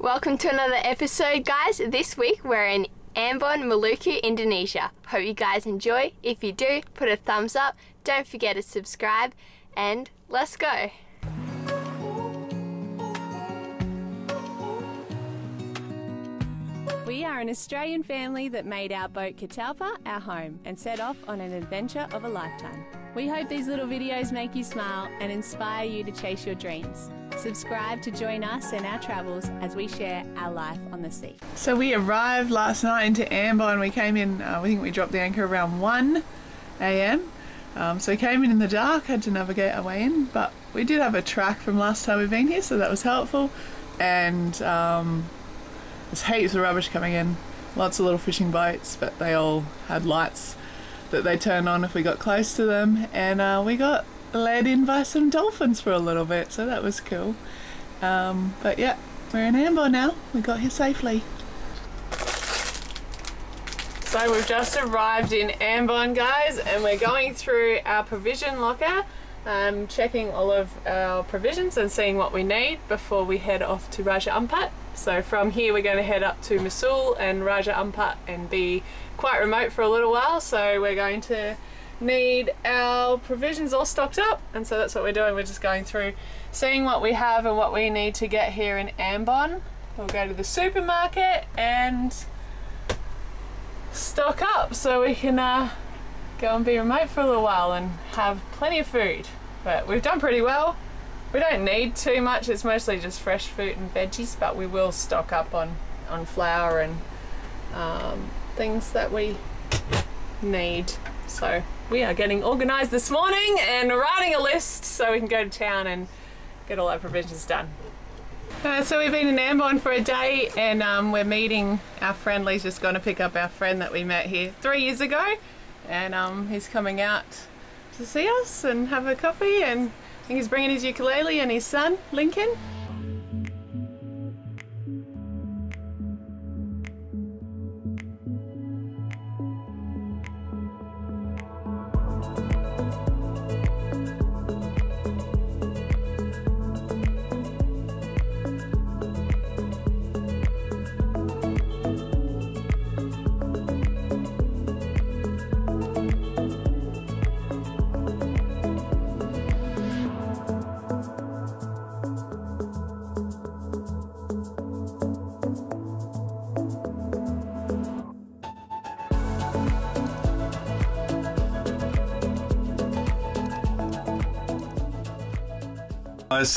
Welcome to another episode, guys. This week we're in Ambon, Maluku, Indonesia. Hope you guys enjoy. If you do, put a thumbs up. Don't forget to subscribe and let's go. We are an Australian family that made our boat Ketelpa our home and set off on an adventure of a lifetime. We hope these little videos make you smile and inspire you to chase your dreams. Subscribe to join us in our travels as we share our life on the sea. So we arrived last night into Ambon. We came in, I think we dropped the anchor around 1 AM. So we came in the dark, had to navigate our way in, but we did have a track from last time we've been here, so that was helpful. And there's heaps of rubbish coming in, lots of little fishing boats, but they all had lights that they turn on if we got close to them, and we got led in by some dolphins for a little bit, so that was cool. But yeah, we're in Ambon now. We got here safely. So we've just arrived in Ambon, guys, and we're going through our provision locker, checking all of our provisions and seeing what we need before we head off to Raja Ampat. So from here we're going to head up to Misool and Raja Ampat and be quite remote for a little while, so we're going to need our provisions all stocked up, and so that's what we're doing. We're just going through, seeing what we have and what we need to get here in Ambon. We'll go to the supermarket and stock up so we can go and be remote for a little while and have plenty of food. But we've done pretty well. We don't need too much. It's mostly just fresh fruit and veggies, but we will stock up on flour and things that we need. So we are getting organised this morning and writing a list so we can go to town and get all our provisions done. So we've been in Ambon for a day, and we're meeting our friend. Lee's just gone to pick up our friend that we met here 3 years ago, and he's coming out to see us and have a coffee, and I think he's bringing his ukulele and his son, Lincoln.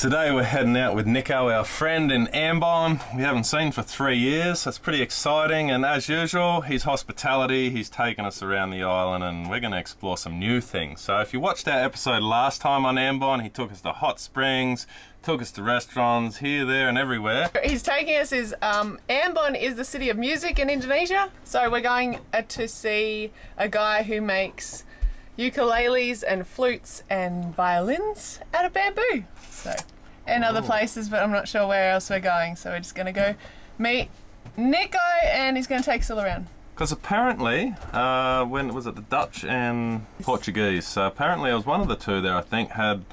Today we're heading out with Nico, our friend in Ambon. We haven't seen for 3 years. That's pretty exciting, and as usual, his hospitality, he's taken us around the island and we're going to explore some new things. So if you watched our episode last time on Ambon, he took us to hot springs, took us to restaurants here, there and everywhere. He's taking us is, Ambon is the city of music in Indonesia. So we're going to see a guy who makes ukuleles and flutes and violins out of bamboo. So, and other places, but I'm not sure where else we're going, so we're just going to go meet Nico and he's going to take us all around. Because apparently, when was it, the Dutch and Portuguese, so apparently it was one of the two there I think had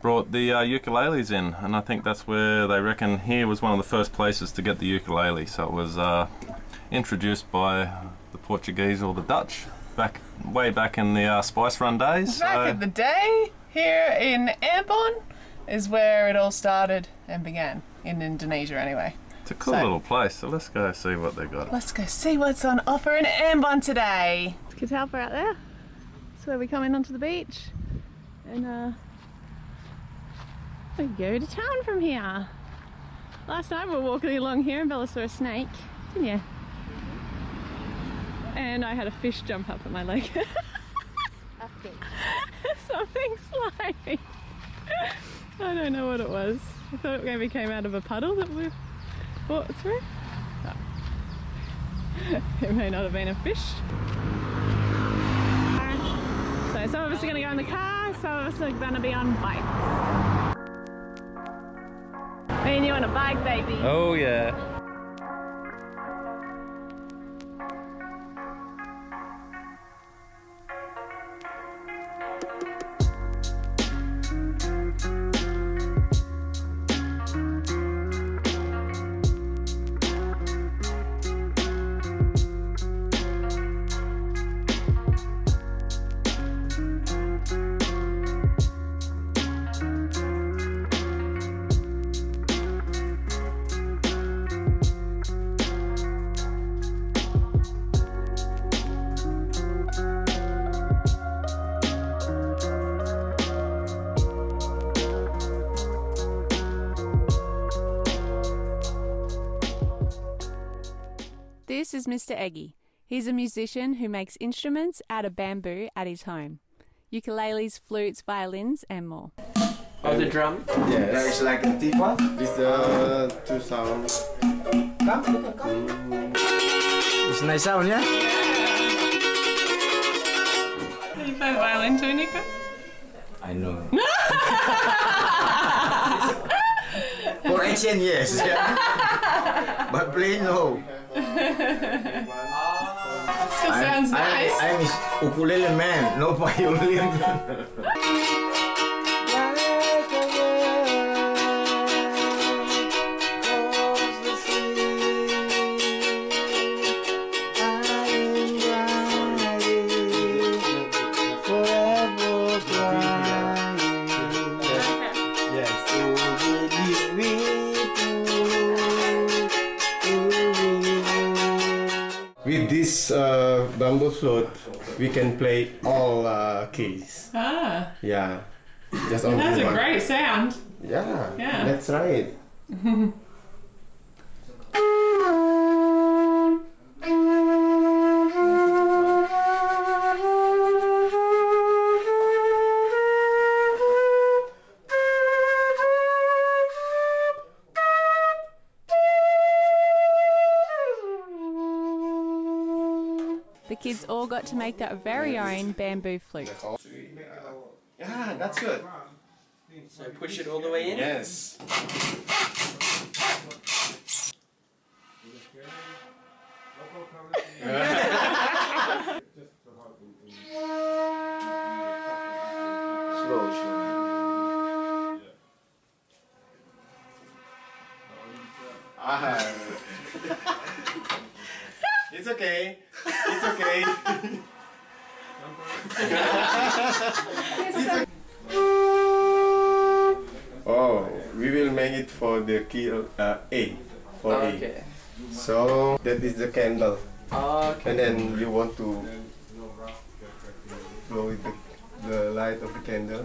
brought the ukuleles in, and I think that's where they reckon here was one of the first places to get the ukulele, so it was introduced by the Portuguese or the Dutch back way back in the Spice Run days. Back in the day, here in Ambon is where it all started and began, in Indonesia anyway. It's a cool little place, so let's go see what they got. Let's go see what's on offer in Ambon today. It's Ketelpa out there. So we're coming onto the beach and we go to town from here. Last time we were walking along here and Bella saw a snake, didn't you? And I had a fish jump up at my leg. Something slimy. I don't know what it was. I thought it maybe came out of a puddle that we walked through. Oh. It may not have been a fish. So some of us are going to go in the car, some of us are going to be on bikes. Me and you on a bike, baby. Oh yeah. This is Mr. Eggy. He's a musician who makes instruments out of bamboo at his home. Ukuleles, flutes, violins and more. Oh, the drum? Yeah, there is like a tipa. It's two sounds. It's a nice sound, yeah? Can you play the violin too, Nico? I know. For ancient, yes. Yeah. But playing, no. Still sounds nice. I'm a ukulele man, no violin. Bamboo flute, we can play all keys. Ah. Yeah. Just only that's one. A great sound. Yeah. Yeah. That's right. The kids all got to make their very own bamboo flute. Yeah, that's good. So push it all the way in? Yes. Slow. It's okay. It's okay. Oh, we will make it for the key A. For okay. A. So that is the candle. Okay. And then you want to blow with the light of the candle.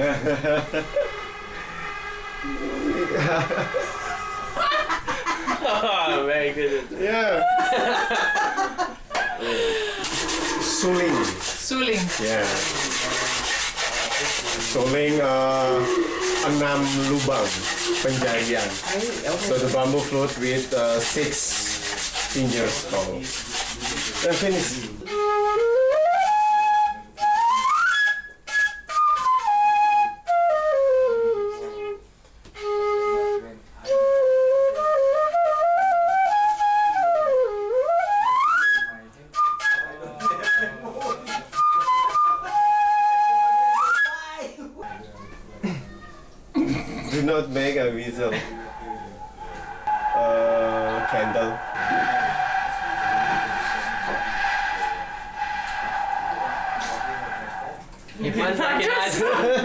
Oh, very good. Yeah. Suling. Suling. Yeah. Suling, 6 lubang penjahit. So the bamboo float with 6 fingers tall. And finish. Do not make a whistle. Candle. It finds like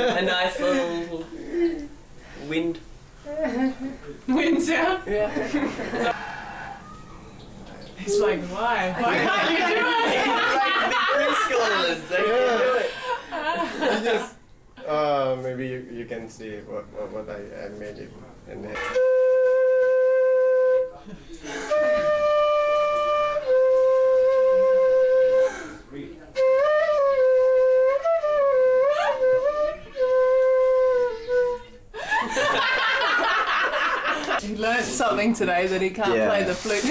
a nice little wind. Wind sound? Yeah. He's like, why? Why can't you do it? Like the preschoolers, they can do it. Maybe you can see what I made it and then. He learned something today that he can't play the flute.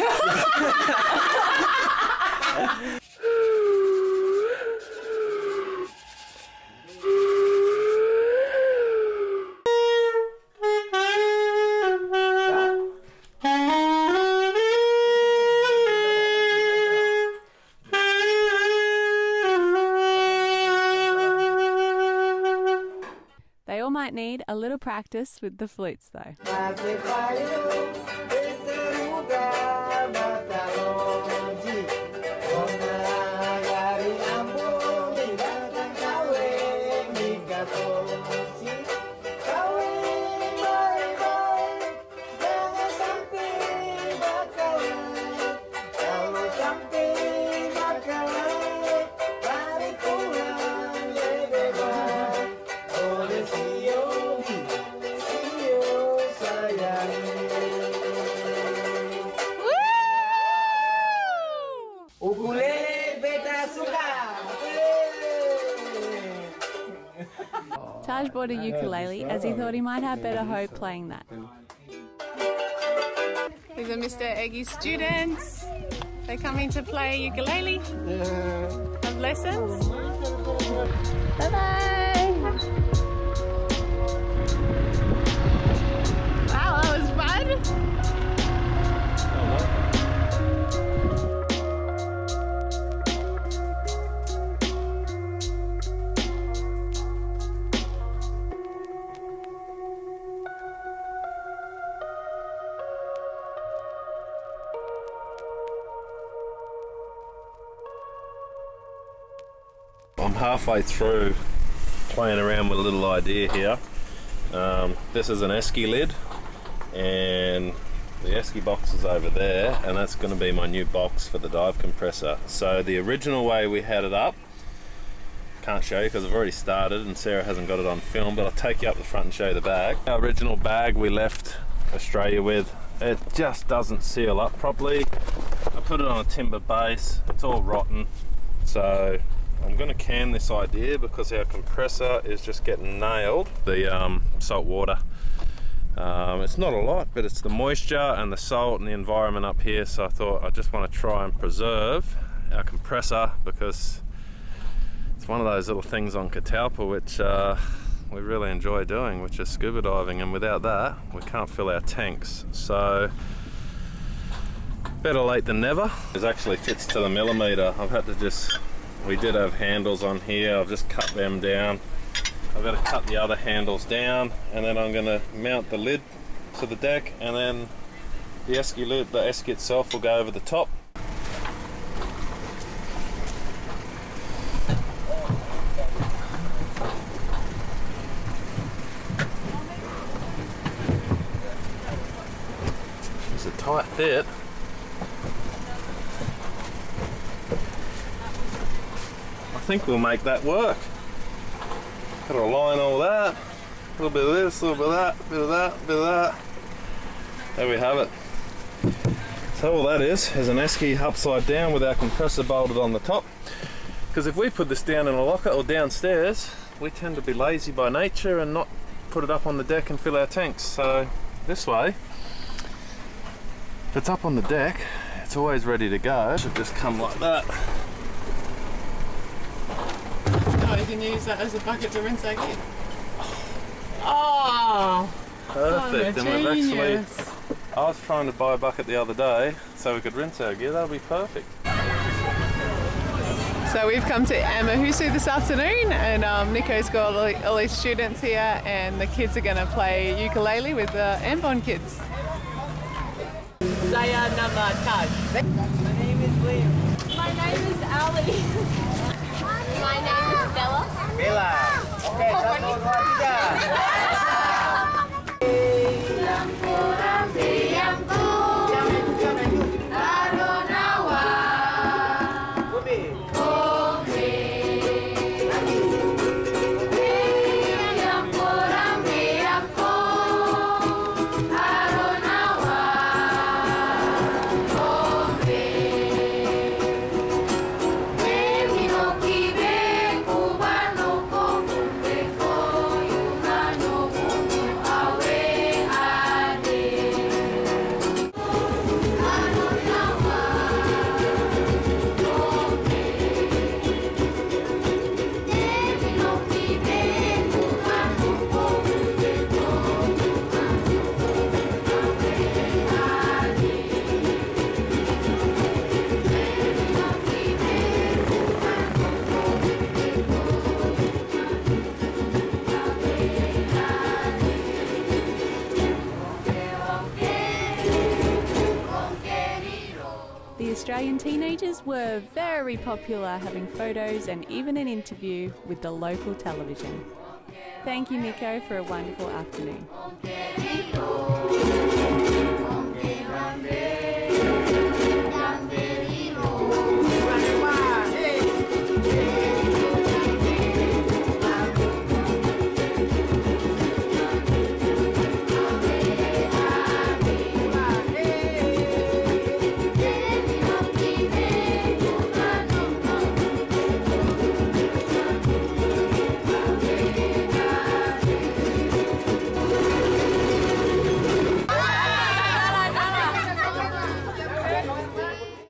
Might need a little practice with the flutes though. Taj bought a ukulele as he thought he might have better hope playing that. These are Mr. Eggy's students. They're coming to play ukulele. Have lessons. Bye-bye. Wow, that was fun. I'm halfway through playing around with a little idea here. This is an esky lid, and the esky box is over there, and that's going to be my new box for the dive compressor. So the original way we had it up, can't show you because I've already started and Sarah hasn't got it on film, but I'll take you up the front and show you the bag. Our original bag we left Australia with, it just doesn't seal up properly. I put it on a timber base, it's all rotten, so I'm going to can this idea because our compressor is just getting nailed. The salt water. It's not a lot, but it's the moisture and the salt and the environment up here, so I thought I just want to try and preserve our compressor because it's one of those little things on Ketelpa which we really enjoy doing, which is scuba diving, and without that we can't fill our tanks. So better late than never. It actually fits to the millimetre. I've had to just... We did have handles on here, I've just cut them down. I've got to cut the other handles down, and then I'm going to mount the lid to the deck, and then the esky lid, the esky itself will go over the top. It's a tight fit. I think we'll make that work. Gotta align all that. A little bit of this, a little bit of that, a bit of that, a bit of that. There we have it. So all that is an esky upside down with our compressor bolted on the top. Because if we put this down in a locker or downstairs, we tend to be lazy by nature and not put it up on the deck and fill our tanks. So this way, if it's up on the deck, it's always ready to go. It should just come like that. You can use that as a bucket to rinse our kit. Oh! Perfect, and we've actually... I was trying to buy a bucket the other day so we could rinse our gear, that'll be perfect. So we've come to Amahusu this afternoon, and Nico's got all his students here, and the kids are going to play ukulele with the Ambon kids. Zaya Nama Taj. My name is Liam. My name is Ali. My name is Bella. Bella. Okay, that's all right Australian teenagers were very popular, having photos and even an interview with the local television. Thank you, Nico, for a wonderful afternoon.